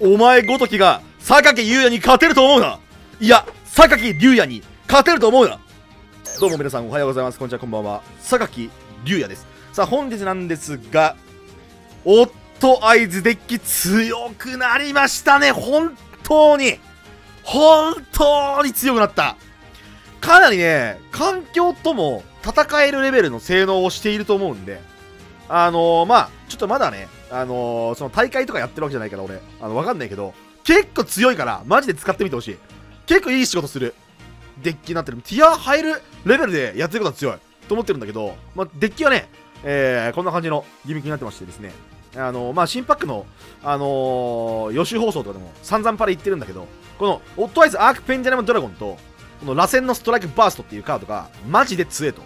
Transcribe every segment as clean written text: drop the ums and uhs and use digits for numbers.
お前ごときが榊龍也に勝てると思うな。いや、榊龍也に勝てると思うな。どうも皆さんおはようございます。こんにちは、こんばんは。榊龍也です。さあ、本日なんですが、おっと、会津デッキ強くなりましたね。本当に強くなった。かなりね、環境とも戦えるレベルの性能をしていると思うんで、ちょっとまだね、その大会とかやってるわけじゃないから俺、わかんないけど、結構強いから、マジで使ってみてほしい。結構いい仕事する。デッキになってる。ティア入るレベルでやってることは強い。と思ってるんだけど、まあ、デッキはね、こんな感じのギミックになってましてですね、新パックの、予習放送とかでも散々パレ言ってるんだけど、この、オットアイズアークペンジャナムドラゴンと、この螺旋のストライクバーストっていうカードが、マジで強えと。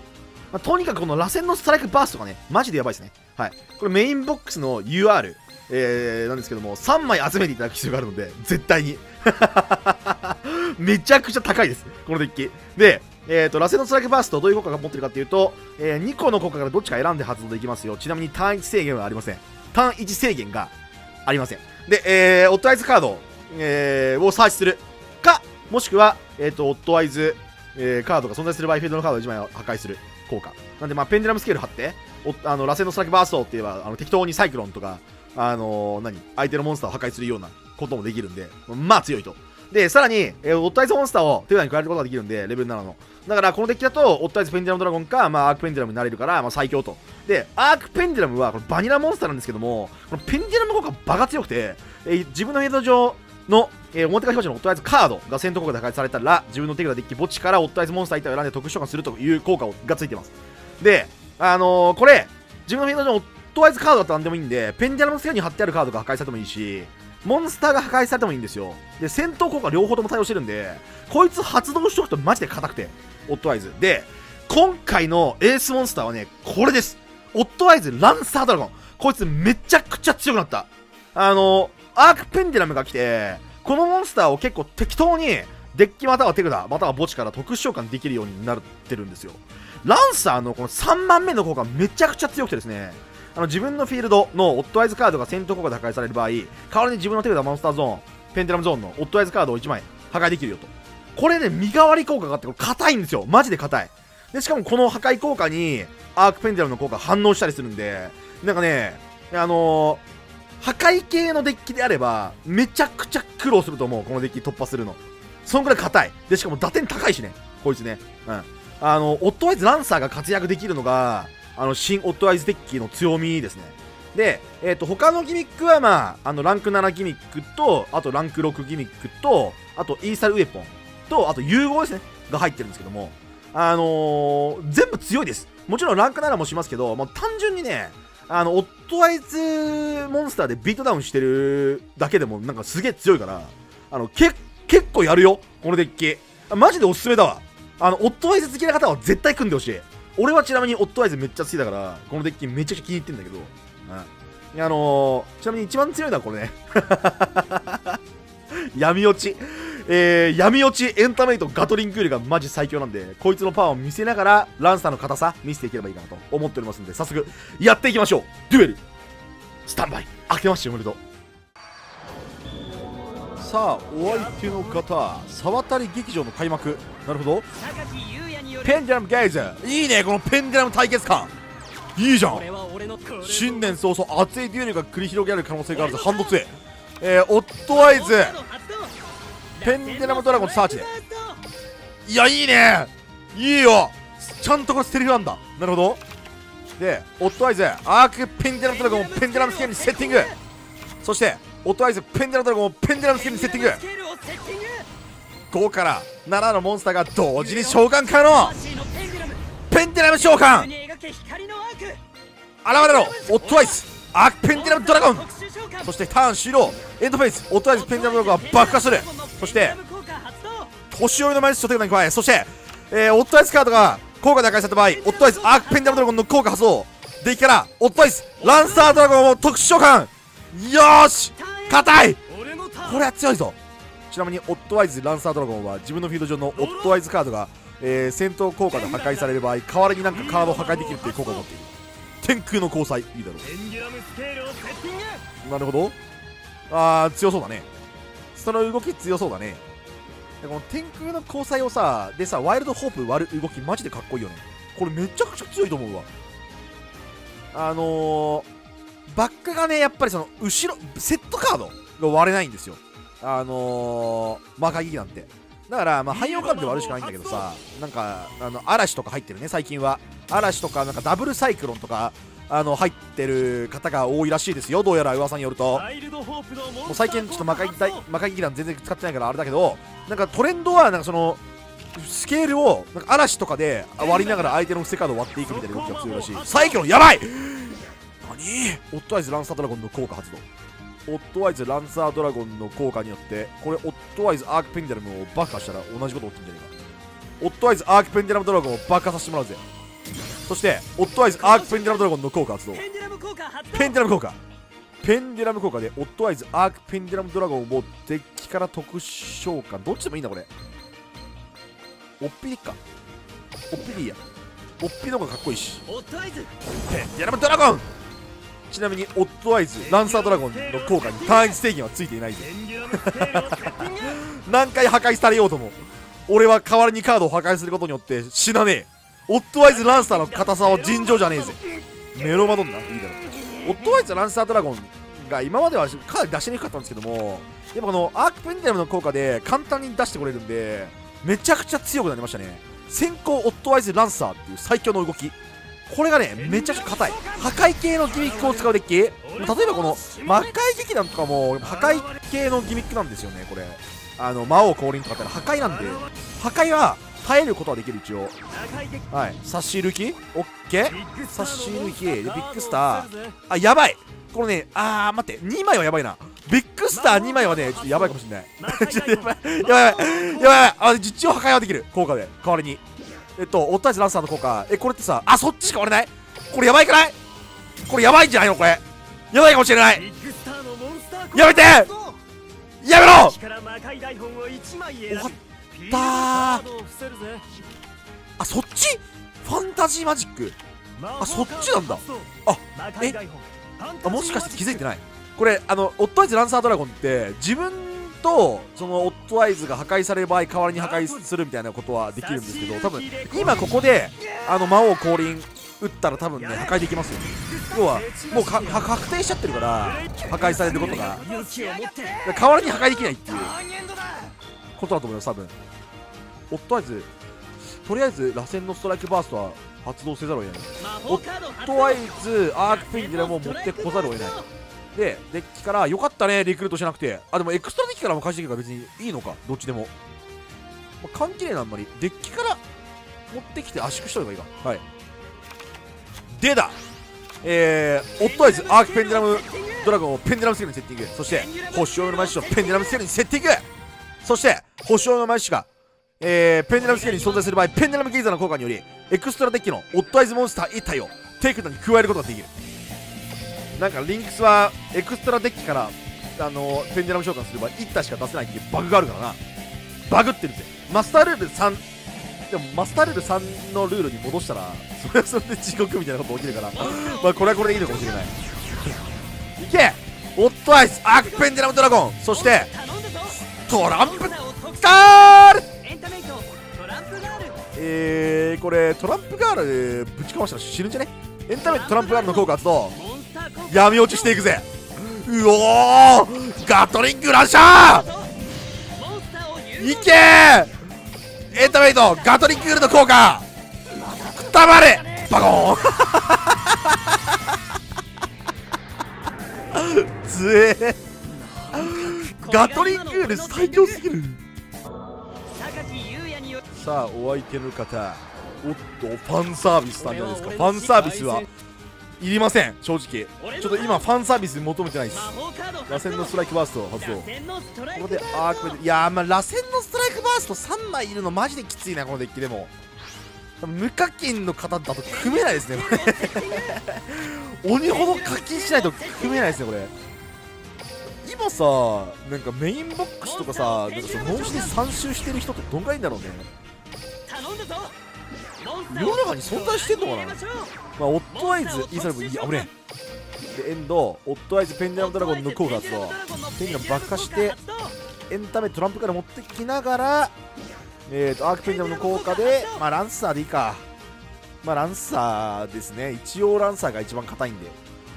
まあ、とにかくこの螺旋のストライクバーストがね、マジでやばいですね。はい。これメインボックスの UR、なんですけども、3枚集めていただく必要があるので、絶対に。めちゃくちゃ高いです、このデッキ。で、螺旋のストライクバーストどういう効果が持ってるかっていうと、2個の効果からどっちか選んで発動できますよ。ちなみに単1制限はありません。単1制限がありません。で、オットアイズカード、をサーチするか、もしくは、オットアイズ、カードが存在する場合、フィールドのカードを1枚を破壊する効果。なんで、まあ、ペンデュラムスケール貼って、螺旋のストライクバーストって言えば、適当にサイクロンとか、相手のモンスターを破壊するようなこともできるんで、まあ強いと。で、さらに、オットアイズモンスターを手札に加えることができるんで、レベル7の。だから、このデッキだと、オットアイズペンデュラムドラゴンか、まあ、アークペンデュラムになれるから、まあ、最強と。で、アークペンデュラムは、これバニラモンスターなんですけども、このペンデュラム効果バカ強くて、自分のヘッド上の、表から表示のオットアイズカードが戦闘効果で破壊されたら、自分の手札デッキ墓地からオットアイズモンスター1体を選んで特殊召喚するという効果がついてます。で、これ、自分のヘッド上のオットアイズカードだと何でもいいんで、ペンデュラムの背に貼ってあるカードが破壊されてもいいし、モンスターが破壊されてもいいんですよ。で、戦闘効果両方とも対応してるんで、こいつ発動しとくとマジで硬くて、オットアイズ。で、今回のエースモンスターはね、これです。オットアイズランサードラゴン。こいつめちゃくちゃ強くなった。アークペンデュラムが来て、このモンスターを結構適当に、デッキまたは手札、または墓地から特殊召喚できるようになってるんですよ。ランサーのこの3番目の効果めちゃくちゃ強くてですね、自分のフィールドのオットアイズカードが戦闘効果で破壊される場合、代わりに自分の手札モンスターゾーン、ペンデュラムゾーンのオットアイズカードを1枚破壊できるよと。これね、身代わり効果があって、これ硬いんですよ。マジで硬い。で、しかもこの破壊効果に、アークペンデュラムの効果反応したりするんで、なんかね、破壊系のデッキであれば、めちゃくちゃ苦労すると思う。このデッキ突破するの。そんくらい硬い。で、しかも打点高いしね。こいつね。うん。オットアイズランサーが活躍できるのが、新オットアイズデッキの強みですね。で、他のギミックは、まあ、ランク7ギミックと、あとランク6ギミックと、あとイーサルウェポンと、あと融合ですね。が入ってるんですけども、全部強いです。もちろんランク7もしますけど、もう単純にね、オットアイズモンスターでビートダウンしてるだけでも、なんかすげえ強いから、結構やるよ、このデッキ。マジでおすすめだわ。オットアイズ好きな方は絶対組んでほしい。俺はちなみにオットアイズめっちゃ好きだから、このデッキめちゃくちゃ気に入ってんだけど。うん、ちなみに一番強いのはこれね。闇落ち。闇落ちエンタメイトガトリンクールがマジ最強なんで、こいつのパワーを見せながら、ランサーの硬さ見せていければいいかなと思っておりますんで、早速、やっていきましょう。デュエルスタンバイ。明けましておめでとう。さあ、お相手の方、沢渡劇場の開幕。なるほど。ペンデュラムゲイズ。いいね、このペンデュラム対決感。いいじゃん。新年早々、熱いデュエルが繰り広げられる可能性があるぞ。ハンドツー。オットアイズ。ペンデュラムドラゴンサーチで。いや、いいね。いいよ。ちゃんとこれセリフなんだ。なるほど。で、オットアイズ、アークペンデュラムドラゴンをペンデュラムスケールにセッティング。そして、オットアイズペンデュラムドラゴンをペンデュラムスケールにセッティング。5から7のモンスターが同時に召喚可能。ペンデュラム召喚。現れろオットアイズアークペンデュラムドラゴン。そしてターン終了。エンドフェイス。オットアイズペンデュラムドラゴンは爆破する。そして年寄りのマイスを手札に加え、そして、オットアイズカードが効果で破壊された場合、オットアイズアークペンデュラムドラゴンの効果発動。デッキからオットアイズランサードラゴンを特殊召喚。よーし、硬い。これは強いぞ。ちなみにオットアイズランサードラゴンは自分のフィールド上のオットアイズカードが、戦闘効果で破壊される場合、代わりになんかカードを破壊できるという効果を持っている。天空の交際いいだろう。なるほど。あー、強そうだね。その動き強そうだね。この天空の交際をさ、でさ、ワイルドホープ割る動きマジでかっこいいよね。これめちゃくちゃ強いと思うわ。バックがね、やっぱりその、後ろ、セットカードが割れないんですよ。魔界劇団って。だから、まあ、汎用カードで割るしかないんだけどさ、なんか、嵐とか入ってるね、最近は。嵐とか、なんかダブルサイクロンとか、入ってる方が多いらしいですよ、どうやら噂によると。もう最近、ちょっと魔界劇団全然使ってないからあれだけど、なんかトレンドは、なんかその、スケールを、なんか嵐とかで割りながら相手のセカードを割っていくみたいな動きが強いらしい。サイクロン、やばいオットアイズランサードラゴンの効果発動。オットアイズランサードラゴンの効果によって、これオットアイズアークペンデラムを爆破したら同じこと起きるんじゃねえか。オットアイズアークペンデラムドラゴンを爆破させてもらうぜ。そして、オットアイズアークペンデラムドラゴンの効果発動。ペンデラム効果で、オットアイズアークペンデラムドラゴンをデッキから特召喚。どっちでもいいんだこれ。オッピリか。オッピリや。オッピリの方がかっこいいし。ペンデラムドラゴン、ちなみにオットアイズランサードラゴンの効果に単一制限はついていないぜ何回破壊されようとも俺は代わりにカードを破壊することによって死なねえ。オットアイズランサーの硬さは尋常じゃねえぜ。メロマドンナいいだろ。オットアイズランサードラゴンが今まではかなり出しにくかったんですけども、やっぱこのアークペンデラムの効果で簡単に出してこれるんでめちゃくちゃ強くなりましたね。先行オットアイズランサーっていう最強の動き、これがね、めちゃくちゃ硬い。破壊系のギミックを使うデッキ、例えばこの魔界劇団とかも破壊系のギミックなんですよね、これ。魔王降臨とかってのは破壊なんで、破壊は耐えることはできる、一応。はい。差し抜き？オッケー？差し抜き。で、ビッグスター。あ、やばい！これね、待って、2枚はやばいな。ビッグスター2枚はね、ちょっとやばいかもしれない。ちょっとやばい。やばい。実用破壊はできる、効果で。代わりに。オットアイズランサーの効果。これってさ、そっちしか割れない？これやばいくない？これやばいんじゃないのこれ。やばいかもしれない。やめて！やめろ！終わったー。そっち？ファンタジーマジック。そっちなんだ。もしかして気づいてない？これ、オットアイズランサードラゴンって、自分とそのオットアイズが破壊される場合代わりに破壊するみたいなことはできるんですけど、多分今ここで魔王降臨打ったら多分ね破壊できますよ。要はもう確定しちゃってるから破壊されることが代わりに破壊できないっていうことだと思います。多分オットアイズとりあえず螺旋のストライクバーストは発動せざるを得ない。オットアイズアークペンデラムを持ってこざるを得ないで、デッキから、よかったね、リクルートしなくて。でもエクストラデッキからも返していけば別にいいのか、どっちでも。関係ねえな、あんまり。デッキから持ってきて圧縮しとけばいいか。はい。でだオットアイズアークペンデラムドラゴンをペンデラムスキルにセッティング。そして、星読みのマイシュをペンデラムスキルにセッティング。そして、星読みのマイシュが、ペンデラムスキルに存在する場合、ペンデラムゲイザーの効果により、エクストラデッキのオットアイズモンスター1体をテイクダウンに加えることができる。なんかリンクスはエクストラデッキからペンデラム召喚すれば1体しか出せないっていうバグがあるからな。バグってるぜ。マスタールール3でもマスタールール3のルールに戻したらそれはそれで地獄みたいなこと起きるからまあこれはこれでいいのかもしれない。いけオットアイズアークペンデラムドラゴン、そしてトランプガール。これトランプガールぶちかましたら死ぬんじゃね？エンタメトランプガールの効果発動、闇落ちしていくぜ。うおーガトリングランシャーいけー。エンタメイトガトリングールの効果くたばれバコーンつえガトリングール最強すぎる。さあお相手の方、おっとファンサービスなんじゃないですか。ファンサービスはいりません、正直。ちょっと今ファンサービス求めてないです。螺旋のストライクバースト発動。ここでアークで、螺旋のストライクバースト3枚いるのマジできついな、このデッキでも。無課金の方だと組めないですね、これ。鬼ほど課金しないと組めないですね、これ。今さ、なんかメインボックスとかさ、なんかその脳死で3周してる人ってどんぐらいいんだろうね。世の中に存在してんのかな。オットアイズイーサルブ、危ねえ。でエンドオットアイズペンデラムドラゴンの効果発動、ペンデラム爆破してエンタメトランプから持ってきながら、アークペンデラムの効果で、まあ、ランサーでいいか、まあ、ランサーですね。一応ランサーが一番硬いんで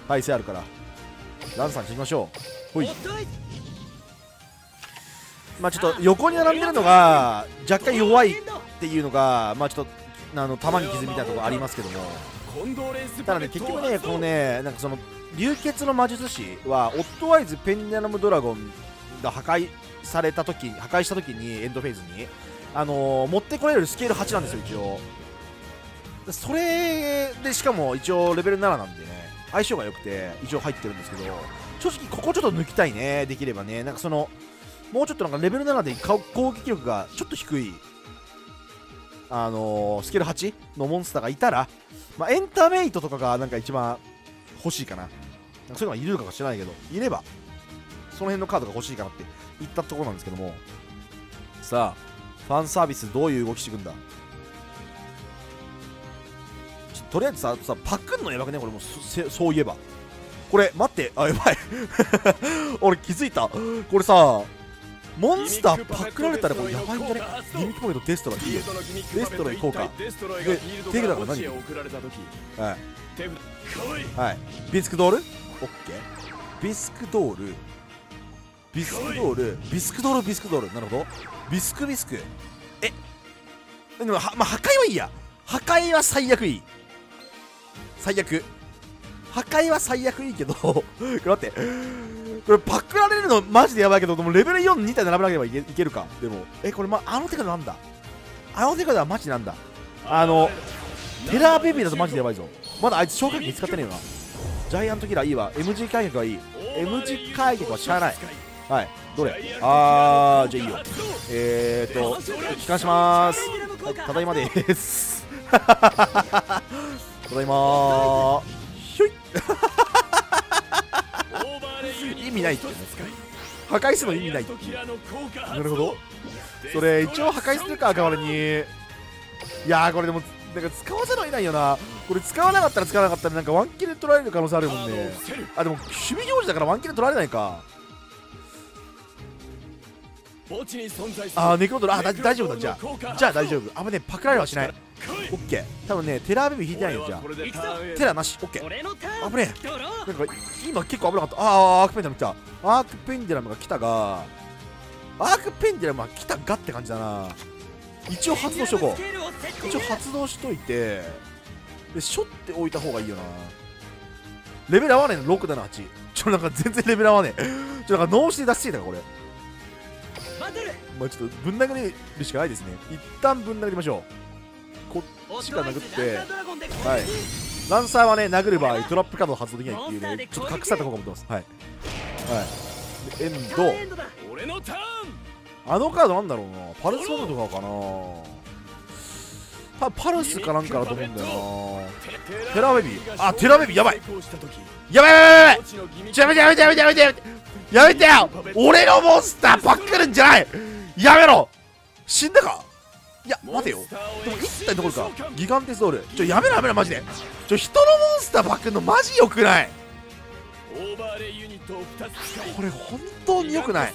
耐性あるからランサーにしましょう。ほい、まあちょっと横に並んでるのが若干弱いっていうのが、まあちょっと弾に傷みたいなところありますけども、ただね結局ねこのねなんかその流血の魔術師はオットワイズ・ペンデラムドラゴンが破壊した時にエンドフェーズに持ってこれるスケール8なんですよ一応。それでしかも一応レベル7なんでね相性が良くて一応入ってるんですけど、正直ここちょっと抜きたいね、できればね。なんかそのもうちょっとなんかレベル7で攻撃力がちょっと低いスケール8のモンスターがいたら、まあ、エンターメイトとかがなんか一番欲しいかな。そういうのがいるのか知らないけど、いればその辺のカードが欲しいかなっていったところなんですけども、さあファンサービスどういう動きしていくんだ。とりあえずさパクンのやばくねこれもう。そういえばこれ待って、あやばい俺気づいた、これさモンスターパクられたらもうやばいんじゃね。ギミックポケットデストロイ、いいよデストロイ効果で手札が何、はいビスクドール、オッケービスクドールなるほどビスクでもまあ破壊はいいや、破壊は最悪いい、最悪破壊は最悪いいけどこれ待って、これパクられるのマジでやばいけど、でもレベル4の2体並べなければいけるか。でもこれ、ま、あの手からなんだ、あの手からはマジなんだ、テラーベビーだとマジでやばいぞ。まだあいつ消火器見つかってねえよな。ジャイアントキラーいいわ、 M 字開脚はいい、 M 字開脚はしゃあない。はい、どれ、じゃあいいよ、帰還しまーす、はい、ただいまでーすただいまーひょい意味ないって、ね、破壊するの意味ないっていう。なるほど、それ一応破壊するか代わりに。いやーこれでもなんか使わざるを得ないよな、これ使わなかったらなんかワンキル取られる可能性あるもんね。あでも守備表示だからワンキル取られないか。ネクロドル、大丈夫だ、じゃあ大丈夫、あんまねパクられはしない。オッケー、多分ねテラーベビー引いてないよ。じゃあテラーなし、オッケー。危ねえ、なんか今結構危なかった。アークペンデラム来た、アークペンデラムが来たがって感じだな。一応発動しとこう、でしょっておいた方がいいよな。レベル合わねえの6、7、8、なんか全然レベル合わねえなんかノーシで出していたかこれ。まあちょっとぶん殴れるしかないですね。一旦ぶん殴りましょう。こっちから殴って、はい。ランサーはね、殴る場合、トラップカードを発動できないっていうね、ちょっと隠された方が持ってます。はい。はい。で、エンド。あのカードなんだろうな。パルスボードとかかな。パルスかなんかだと思うんだよな。テラベビー。テラベビー、やばい。やばい。やめてよ、俺のモンスターパクるんじゃない、やめろ、死んだか。いや待てよ、でも1体どころかギガンテスドール、やめろマジで。人のモンスターパクるのマジよくない、これ本当によくない。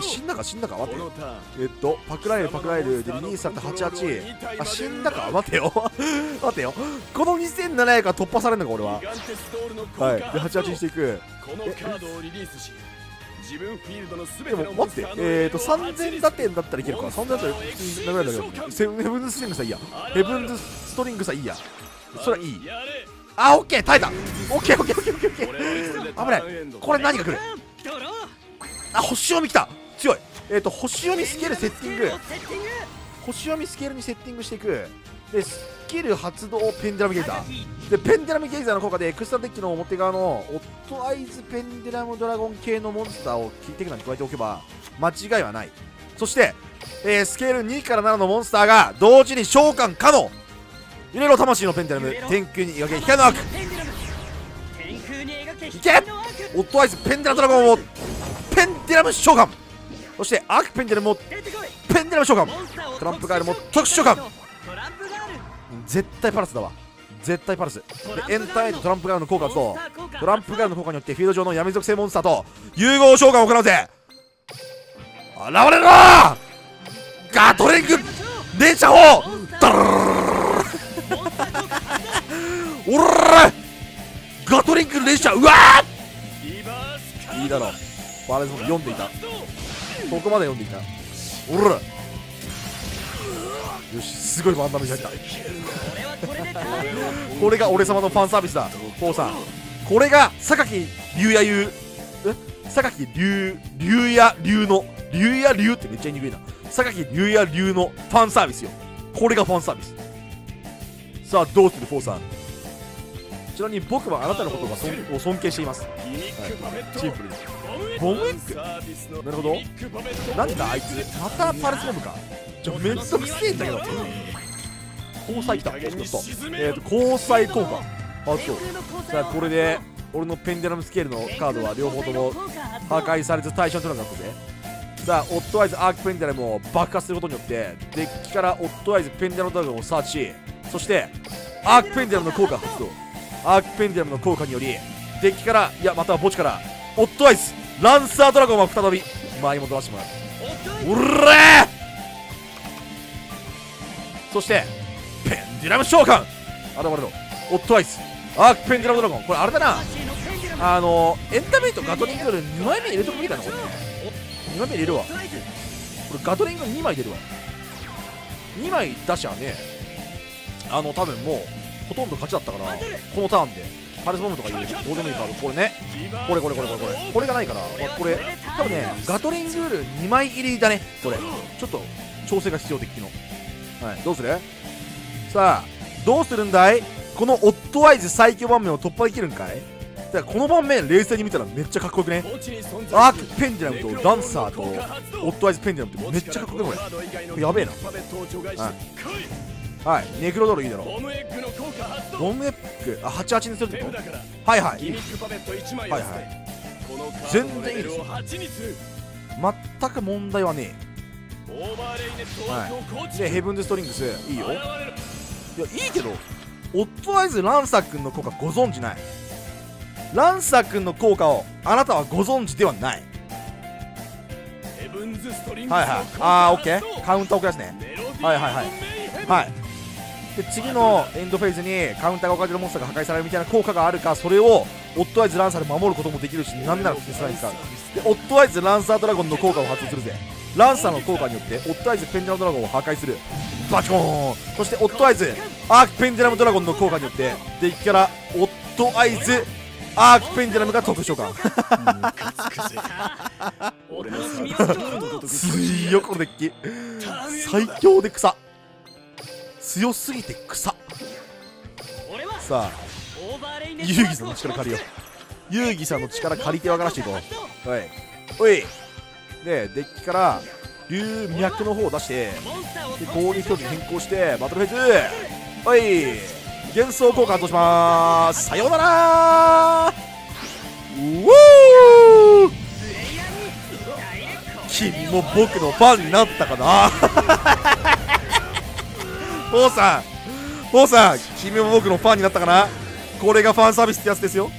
死んだか待てよ、パクられるでリリースされた88、死んだか待てよこの2700が突破されるのか俺は。はいで88にしていく。でも待って3000打点だったらいけるか。3000打点普通に殴られるだけだね。ヘブンズストリングさいいやそれはいい。オッケー、耐えた。オッケー、危ない。これ何が来る？星読み来た。強い。星読みスケールセッティング。星読みスケールにセッティングしていく。で、スキル発動ペンデラムゲイザー。で、ペンデラムゲイザーの効果で、クリスタルデッキの表側のオットアイズペンデラムドラゴン系のモンスターをキーテクナに加えておけば、間違いはない。そして、スケール2から7のモンスターが同時に召喚可能。揺れろ魂のペンデラム、天空に描け光の悪、いけオットアイズペンデラムドラゴンをペンデラム召喚、そしてアークペンデラムをペンデラム召喚、トランプガールも特殊召喚。絶対パラスだわ、絶対パルスでエンターへとトランプガールの効果とトランプガールの効果によってフィールド上の闇属性モンスターと融合召喚を行うぜ。現れろーガトリング連射砲ダルおらガトリング連射うわーいいだろうバレンスも読んでいたここまで読んでいたおらよしすごいワンダムに入ったこれが俺様のファンサービスだ父さんこれが榊龍也流榊龍也流の龍也流ってめっちゃ言いにくいな榊龍也流のファンサービスよこれがファンサービスさあどうする父さんちなみに僕はあなたのことが尊敬しています、はい、シンプルにボムエッグなるほどなんだあいつまたパルスボムかめっちゃくせえんだけど交際来た交際効果あそうじゃあこれで俺のペンデラムスケールのカードは両方とも破壊されず対象となったぜさあオッドアイズアークペンデラムを爆破することによってデッキからオッドアイズペンデラムドラゴンをサーチしそしてアークペンデラムの効果発動アークペンデラムの効果によりデッキからいやまたは墓地からオッドアイズランサードラゴンは再び前に戻らせてもらうおらーそしてペンデュラム召喚現れろオッドアイスアークペンデュラムドラゴンこれあれだなエンタメイトガトリング2枚目入れとくべきだなこれ2枚目入れるわこれガトリング2枚出るわ2枚出しゃね多分もうほとんど勝ちだったからこのターンでパルスボムとか入れるどうでもいいからこれねこれがないからこれ多分ねガトリング2枚入りだねこれちょっと調整が必要的のはい、どうするさあどうするんだいこのオッドアイズ最強盤面を突破できるんかいだからこの盤面冷静に見たらめっちゃかっこよくねアークペンデュラムとダンサーとオッドアイズペンデュラムってめっちゃかっこよくないこれやべえなはい、はい、ネクロドルいいだろボムエッグあ88にするってことはいはいはいはい全然いいですよ全く問題はねえはい、でヘブンズ・ストリングスいいよいやいいけどオッドアイズランサー君の効果ご存じないランサー君の効果をあなたはご存知ではないはいはいああオッケーカウンターを置き出すねはいはいはいはいで次のエンドフェーズにカウンターが置かれるモンスターが破壊されるみたいな効果があるかそれをオッドアイズランサーで守ることもできるし何なら消せないかでオッドアイズランサードラゴンの効果を発動するぜランサーの効果によってオッドアイズペンデュラムドラゴンを破壊するバチコーンそしてオッドアイズアークペンデュラムドラゴンの効果によってデッキからオッドアイズアークペンデュラムが特殊召喚強いこのデッキ最強で草強すぎて草さあ遊戯さんの力借りよう遊戯さんの力借りて分からしていこうおいおいでデッキから龍脈の方を出してで攻撃表示に変更してバトルフェイズおい幻想効果発動しまーすさようならーうおー君も僕のファンになったかな王さん王さん君も僕のファンになったかなこれがファンサービスってやつですよ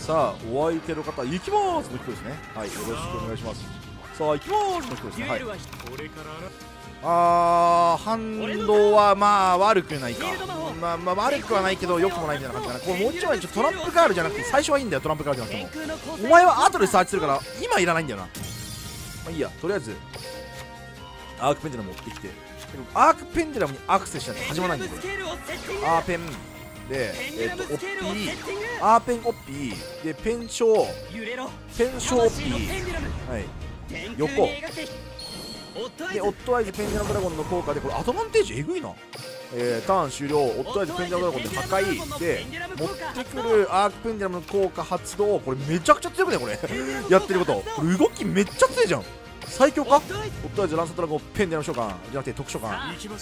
さあお相手の方行きますの人ですねはいよろしくお願いしますさあ行きますの人ですねはい反動はまあ悪くないかまあ悪くはないけど良くもないみたいな感じかなこれもう一枚トランプガールじゃなくて最初はいいんだよトランプガールじゃなくてもお前は後でサーチするから今いらないんだよなまあいいやとりあえずアークペンデュラム持ってきてアークペンデュラムにアクセスしないと始まらないんだよアーペンでオッピーアーペンオッピーでペンショーオッピーはい横でオッドアイズペンデュラムドラゴンの効果でこれアドバンテージえぐいなターン終了オッドアイズペンデュラムドラゴンで破壊で持ってくるアークペンデュラムの効果発動これめちゃくちゃ強くねこれやってることこれ動きめっちゃ強いじゃん最強かオッドアイズランサードラゴンペンデュラム召喚じゃなくて特召喚、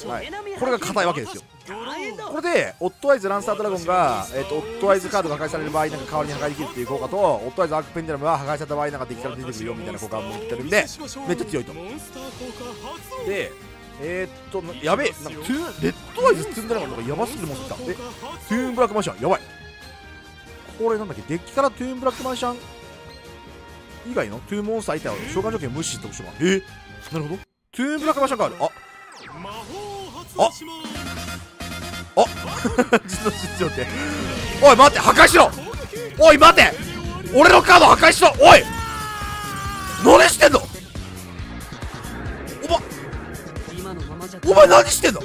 はい、これが硬いわけですよこれでオッドアイズランサードラゴンが、オッドアイズカードが破壊される場合なんか代わりに破壊できるっていう効果とオッドアイズアークペンデュラムが破壊された場合なんかデッキから出てくるよみたいな効果も持ってるんでめっちゃ強いとでやべえ、なんかレッドアイズ積んでなかったのがやばすぎるもんってきた。で、トゥーンブラックマジシャン、やばい。これなんだっけ、デッキからトゥーンブラックマジシャン以外のトゥーンモンスター相手は召喚条件無視して特殊版。なるほど。トゥーンブラックマジシャンがある。あちょっと待って。おい待て、破壊しろ。おい待て、俺のカード破壊しろ。おい何してんのお前何してんの